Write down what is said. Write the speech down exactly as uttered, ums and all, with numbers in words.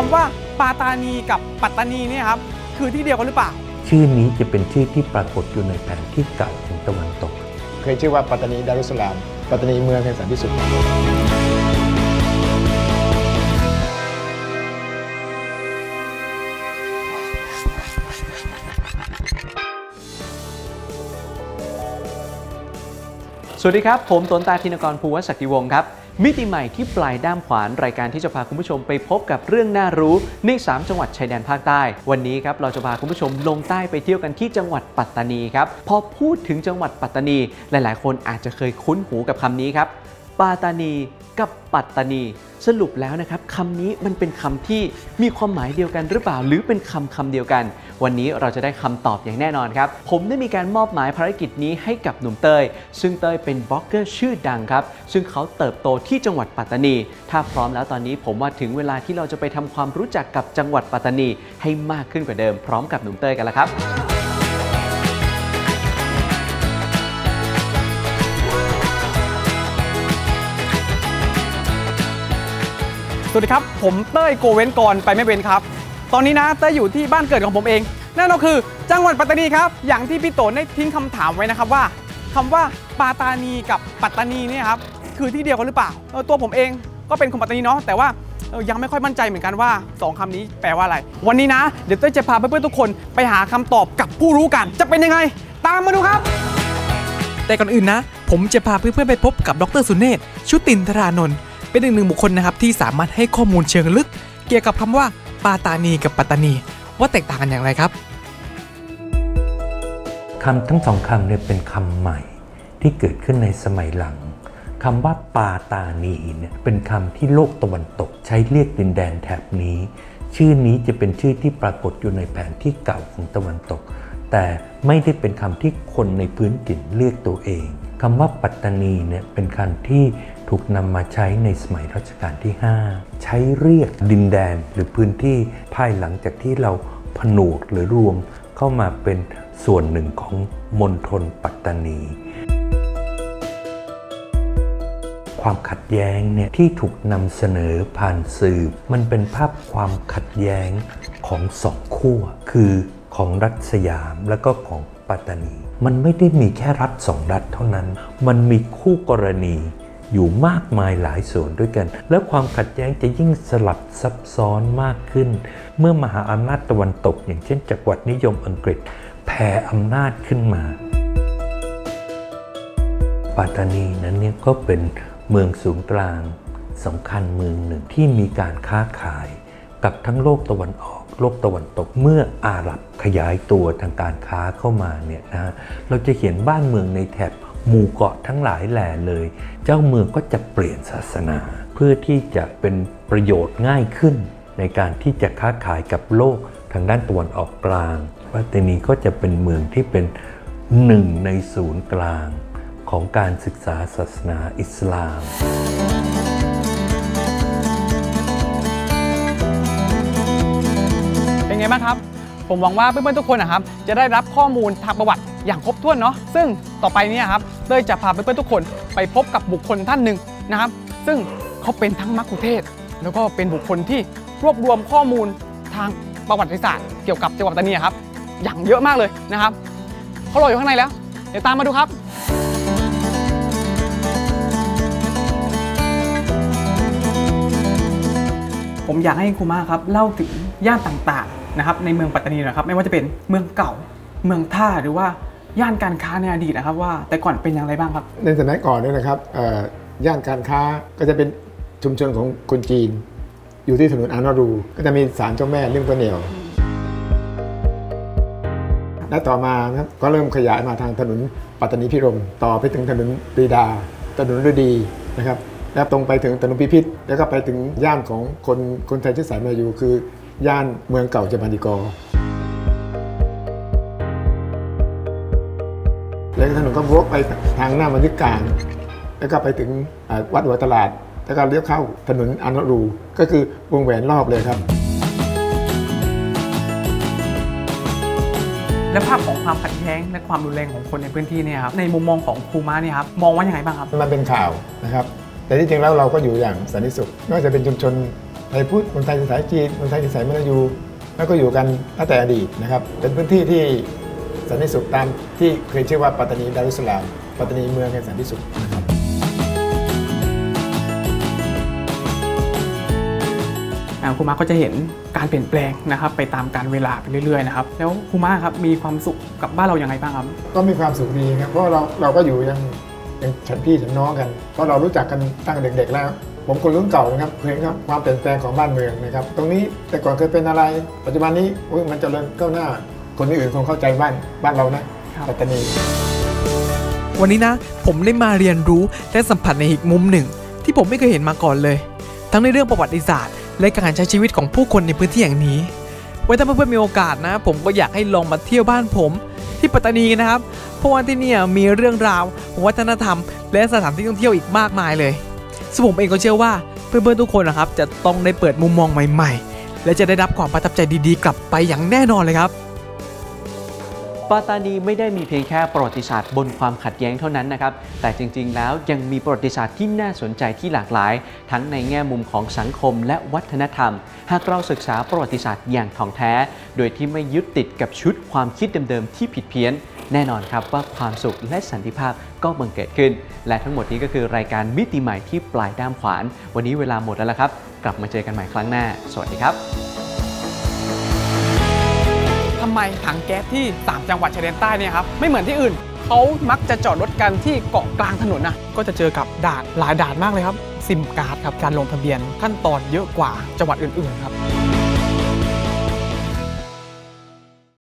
คำว่าปาตานีกับปัตตานีเนี่ยครับคือที่เดียวกันหรือเปล่าชื่อนี้จะเป็นชื่อที่ปรากฏอยู่ในแผนที่เก่าของตะวันตกเคยชื่อว่าปัตตานีดารุสลามปัตตานีเมืองแห่งสันติสุขสวัสดีครับผมตนตาธินกรภูวศักดิวงศ์ครับมิติใหม่ที่ปลายด้ามขวานรายการที่จะพาคุณผู้ชมไปพบกับเรื่องน่ารู้ในสามจังหวัดชายแดนภาคใต้วันนี้ครับเราจะพาคุณผู้ชมลงใต้ไปเที่ยวกันที่จังหวัดปัตตานีครับพอพูดถึงจังหวัดปัตตานีหลายๆคนอาจจะเคยคุ้นหูกับคำนี้ครับปาตานีกับปัตตานีสรุปแล้วนะครับคำนี้มันเป็นคำที่มีความหมายเดียวกันหรือเปล่าหรือเป็นคำคำเดียวกันวันนี้เราจะได้คำตอบอย่างแน่นอนครับผมได้มีการมอบหมายภารกิจนี้ให้กับหนุ่มเต้ยซึ่งเต้ยเป็นบล็อกเกอร์ชื่อดังครับซึ่งเขาเติบโตที่จังหวัดปัตตานีถ้าพร้อมแล้วตอนนี้ผมว่าถึงเวลาที่เราจะไปทำความรู้จักกับจังหวัดปัตตานีให้มากขึ้นกว่าเดิมพร้อมกับหนุ่มเต้ยกันแล้วครับสวัสดีครับผมเต้ยโกเว้นกรไปไม่เว้นครับตอนนี้นะเต้ยอยู่ที่บ้านเกิดของผมเองนั่นก็คือจังหวัดปัตตานีครับอย่างที่พี่โตได้ทิ้งคำถามไว้นะครับว่าคำว่าปาตานีกับปัตตานีเนี่ยครับคือที่เดียวกันหรือเปล่าตัวผมเองก็เป็นคนปัตตานีเนาะแต่ว่ายังไม่ค่อยมั่นใจเหมือนกันว่าสองคำนี้แปลว่าอะไรวันนี้นะเดี๋ยวเต้ยจะพาเพื่อนๆทุกคนไปหาคำตอบกับผู้รู้กันจะเป็นยังไงตามมาดูครับแต่ก่อนอื่นนะผมจะพาเพื่อนๆไปพบกับดร.สุเนศ ชุตินทรานนท์เป็นหนึ่งหนึ่งบุคคลนะครับที่สามารถให้ข้อมูลเชิงลึกเกี่ยวกับคำว่าปาตานีกับปัตตานีว่าแตกต่างกันอย่างไรครับคำทั้งสองคำเนี่ยเป็นคำใหม่ที่เกิดขึ้นในสมัยหลังคำว่าปาตานีเนี่ยเป็นคำที่โลกตะวันตกใช้เรียกดินแดนแถบนี้ชื่อนี้จะเป็นชื่อที่ปรากฏอยู่ในแผนที่เก่าของตะวันตกแต่ไม่ได้เป็นคำที่คนในพื้นถิ่นเรียกตัวเองคำว่าปัตตานีเนี่ยเป็นคำที่ถูกนำมาใช้ในสมัยรัชกาลที่ห้าใช้เรียกดินแดนหรือพื้นที่ภายหลังจากที่เราผนวกหรือรวมเข้ามาเป็นส่วนหนึ่งของมณฑลปัตตานีความขัดแย้งเนี่ยที่ถูกนำเสนอผ่านสื่อมันเป็นภาพความขัดแย้งของสองขั้วคือของรัฐสยามและก็ของปัตตานีมันไม่ได้มีแค่รัฐสองรัฐเท่านั้นมันมีคู่กรณีอยู่มากมายหลายส่วนด้วยกันและความขัดแย้งจะยิ่งสลับซับซ้อนมากขึ้นเมื่อมหาอำนาจตะวันตกอย่างเช่นจักรวรรดินิยมอังกฤษแผ่อำนาจขึ้นมาปัตตานีนั้นเนี่ยก็เป็นเมืองศูนย์กลางสำคัญเมืองหนึ่งที่มีการค้าขายกับทั้งโลกตะวันออกโลกตะวันตกเมื่ออาหรับขยายตัวทางการค้าเข้ามาเนี่ยนะเราจะเห็นบ้านเมืองในแถบหมู่เกาะทั้งหลายแหล่เลยเจ้าเมืองก็จะเปลี่ยนศาสนาเพื่อที่จะเป็นประโยชน์ง่ายขึ้นในการที่จะค้าขายกับโลกทางด้านตะวันออกกลางปัตตานีก็จะเป็นเมืองที่เป็นหนึ่งในศูนย์กลางของการศึกษาศาสนาอิสลามเป็นไงบ้างครับผมหวังว่าเพื่อนๆทุกคนนะครับจะได้รับข้อมูลทางประวัติอย่างครบถ้วนเนาะซึ่งต่อไปเนี่ยครับเต้ยจะพาเพื่อนๆทุกคนไปพบกับบุคคลท่านหนึ่งนะครับซึ่งเขาเป็นทั้งมัคคุเทศก์แล้วก็เป็นบุคคลที่รวบรวมข้อมูลทางประวัติศาสตร์เกี่ยวกับจังหวัดปัตตานีครับอย่างเยอะมากเลยนะครับเขารออยู่ข้างในแล้วเดี๋ยวตามมาดูครับผมอยากให้ครูมาครับเล่าถึงย่านต่างๆนะครับในเมืองปัตตานีนะครับไม่ว่าจะเป็นเมืองเก่าเมืองท่าหรือว่าย่านการค้าในอดีตนะครับว่าแต่ก่อนเป็นอย่างไรบ้างครับในสมัยก่อนเนี่ยนะครับย่านการค้าก็จะเป็นชุมชนของคนจีนอยู่ที่ถนนอานารูก็จะมีศาลเจ้าแม่เล่มกระเหนียวและต่อมานะก็เริ่มขยายมาทางถนนปัตตานีพิรมต่อไปถึงถนนปรีดาถนนฤดีนะครับแล้วตรงไปถึงถนนพิพิธแล้วก็ไปถึงย่านของคนคนไทยเชื้อสายมายูคือย่านเมืองเก่าจามันดิกอแล้วถนนก็วกไปทางหน้ามันดิกลางแล้วก็ไปถึงวัดหัวตลาดแล้วก็เลี้ยวเข้าถนนอนุรูก็คือวงแหวนรอบเลยครับและภาพของความขัดแย้งและความรุนแรงของคนในพื้นที่เนี่ยครับในมุมมองของครูมาเนี่ยครับมองว่าอย่างไรบ้างครับมันเป็นข่าวนะครับแต่ที่จริงแล้วเราก็อยู่อย่างสันติสุขนอกจากเป็นชุมชน ไทยพุทธคนไทยสายจีนคนไทยสายมลายูแล้วก็อยู่กันตั้งแต่อดีตนะครับเป็นพื้นที่ที่สันติสุขตามที่เคยชื่อว่าปัตตานีดารุสลามปัตตานีเมืองแห่งสันติสุขนะครับครูมาก็จะเห็นการเปลี่ยนแปลงนะครับไปตามการเวลาไปเรื่อยๆนะครับแล้วครูมาครับมีความสุขกับบ้านเราอย่างไรบ้างครับก็มีความสุขดีครับเพราะเราเราก็อยู่ยังยังฉันพี่ฉันน้องกันเพราะเรารู้จักกันตั้งเด็กๆแล้วผมคนรุ่นเก่านะครับเห็นครับความเปลี่ยนแปลงของบ้านเมืองนะครับตรงนี้แต่ก่อนเคยเป็นอะไรปัจจุบันนี้มันเจริญก้าวหน้าคนอื่นคงเข้าใจบ้านบ้านเรานะปัตตานีวันนี้นะผมได้มาเรียนรู้และสัมผัสในอีกมุมหนึ่งที่ผมไม่เคยเห็นมาก่อนเลยทั้งในเรื่องประวัติศาสตร์และการใช้ชีวิตของผู้คนในพื้นที่อย่างนี้ไว้ถ้าเพื่อนๆมีโอกาสนะผมก็อยากให้ลองมาเที่ยวบ้านผมที่ปัตตานีนะครับเพราะว่าที่นี่มีเรื่องราววัฒนธรรมและสถานที่ท่องเที่ยวอีกมากมายเลยซึ่งผมเองก็เชื่อว่าเพื่อนๆทุกคนนะครับจะต้องได้เปิดมุมมองใหม่ๆและจะได้รับความประทับใจดีๆกลับไปอย่างแน่นอนเลยครับปัตตานีไม่ได้มีเพียงแค่ประวัติศาสตร์บนความขัดแย้งเท่านั้นนะครับแต่จริงๆแล้วยังมีประวัติศาสตร์ที่น่าสนใจที่หลากหลายทั้งในแง่มุมของสังคมและวัฒนธรรมหากเราศึกษาประวัติศาสตร์อย่างถ่องแท้โดยที่ไม่ยึดติดกับชุดความคิดเดิมๆที่ผิดเพี้ยนแน่นอนครับว่าความสุขและสันติภาพก็บังเกิดขึ้นและทั้งหมดนี้ก็คือรายการมิติใหม่ที่ปลายด้ามขวานวันนี้เวลาหมดแล้วละครับกลับมาเจอกันใหม่ครั้งหน้าสวัสดีครับทำไมถังแก๊สที่สามจังหวัดชายแดนใต้เนี่ยครับไม่เหมือนที่อื่นเขามักจะจอดรถกันที่เกาะกลางถนนนะก็จะเจอกับด่านหลายด่านมากเลยครับซิมการ์ดครับการลงทะเบียนขั้นตอนเยอะกว่าจังหวัดอื่นๆครับ